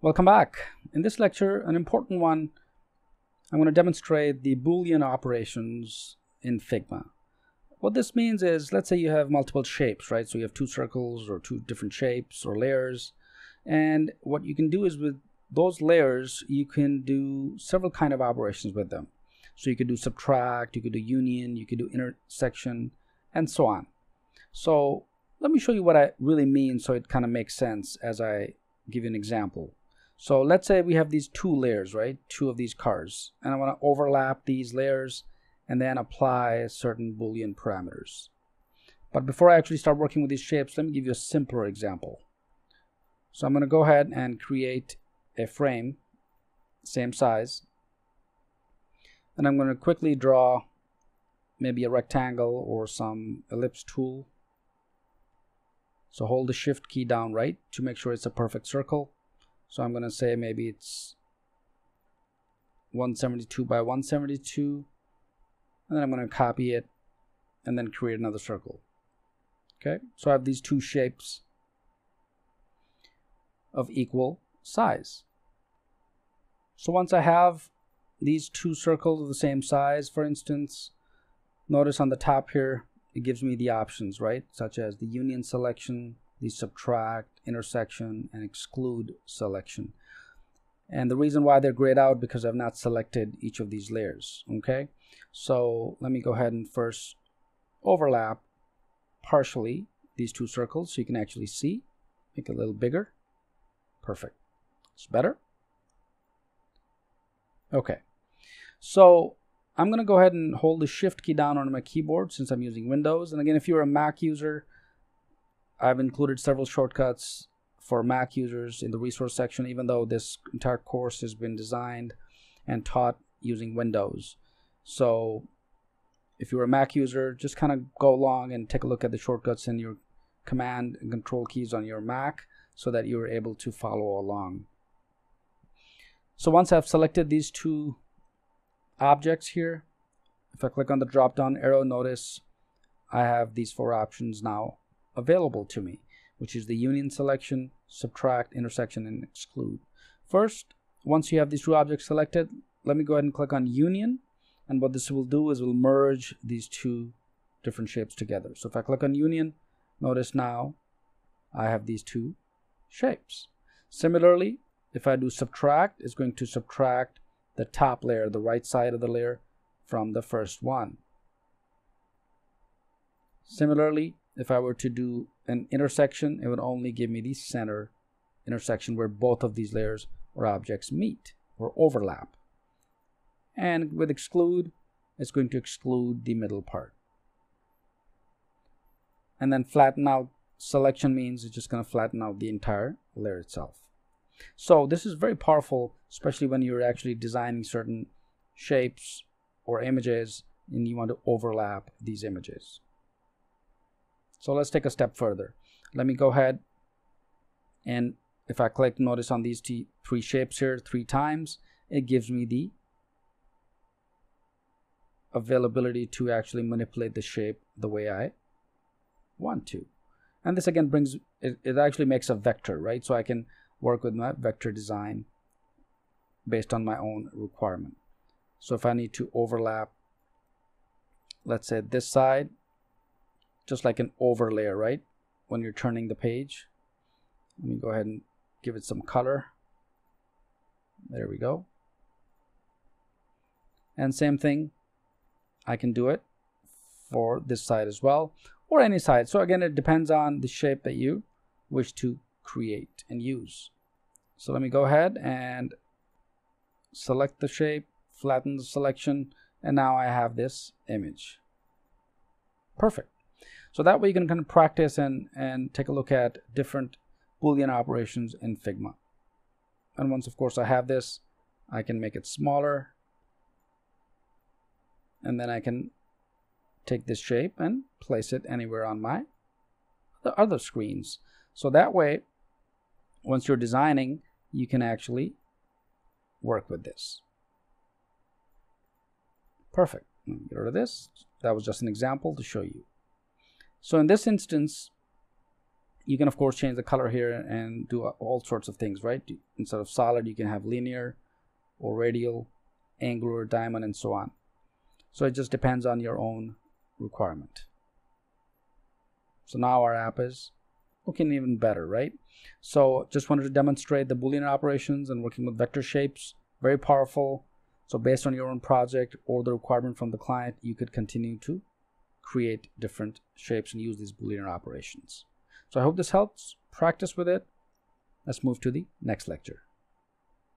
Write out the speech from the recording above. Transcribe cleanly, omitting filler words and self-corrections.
Welcome back. In this lecture, an important one, I'm going to demonstrate the Boolean operations in Figma. What this means is, let's say you have multiple shapes, right? So you have two circles or two different shapes or layers. And what you can do is with those layers, you can do several kind of operations with them. So you could do subtract, you could do union, you could do intersection, and so on. So let me show you what I really mean so it kind of makes sense as I give you an example. So let's say we have these two layers, right? Two of these cars. And I want to overlap these layers and then apply certain Boolean parameters. But before I actually start working with these shapes, let me give you a simpler example. So I'm going to go ahead and create a frame, same size. And I'm going to quickly draw maybe a rectangle or some ellipse tool. So hold the shift key down right to make sure it's a perfect circle. So I'm going to say maybe it's 172 by 172. And then I'm going to copy it and then create another circle. Okay, so I have these two shapes of equal size. So once I have these two circles of the same size, for instance, notice on the top here, it gives me the options, right? Such as the union selection, the subtract, intersection, and exclude selection. And the reason why they're grayed out because I've not selected each of these layers, okay? So let me go ahead and first overlap partially these two circles so you can actually see. Make it a little bigger. Perfect. It's better. Okay. So I'm going to go ahead and hold the shift key down on my keyboard since I'm using Windows. And again, if you're a Mac user, I've included several shortcuts for Mac users in the resource section, even though this entire course has been designed and taught using Windows. So if you're a Mac user, just kind of go along and take a look at the shortcuts in your command and control keys on your Mac so that you're able to follow along. So once I've selected these two objects here, if I click on the drop down arrow, notice I have these four options now available to me, which is the union selection, subtract, intersection, and exclude. First, once you have these two objects selected, let me go ahead and click on union, and what this will do is we'll merge these two different shapes together. So if I click on union, notice now I have these two shapes. Similarly, if I do subtract, it's going to subtract the top layer, the right side of the layer, from the first one. Similarly, if I were to do an intersection, it would only give me the center intersection where both of these layers or objects meet or overlap. And with exclude, it's going to exclude the middle part. And then flatten out selection means it's just going to flatten out the entire layer itself. So this is very powerful, especially when you're actually designing certain shapes or images and you want to overlap these images. So let's take a step further. Let me go ahead and if I click notice on these three shapes here three times, it gives me the availability to actually manipulate the shape the way I want to. And this again brings, it actually makes a vector, right? So I can work with my vector design based on my own requirement. So if I need to overlap, let's say this side, just like an overlay, right? When you're turning the page. Let me go ahead and give it some color. There we go. And same thing, I can do it for this side as well, or any side. So again, it depends on the shape that you wish to create and use. So let me go ahead and select the shape, flatten the selection, and now I have this image. Perfect. So that way you can kind of practice and take a look at different Boolean operations in Figma. And once, of course, I have this, I can make it smaller. And then I can take this shape and place it anywhere on my other screens. So that way, once you're designing, you can actually work with this. Perfect. Let me get rid of this. That was just an example to show you. So in this instance, you can of course change the color here and do all sorts of things, right? Instead of solid, you can have linear or radial, angular, diamond, and so on. So it just depends on your own requirement. So now our app is looking even better, right? So just wanted to demonstrate the Boolean operations and working with vector shapes. Very powerful. So based on your own project or the requirement from the client, you could continue to create different shapes and use these Boolean operations. So I hope this helps. Practice with it. Let's move to the next lecture.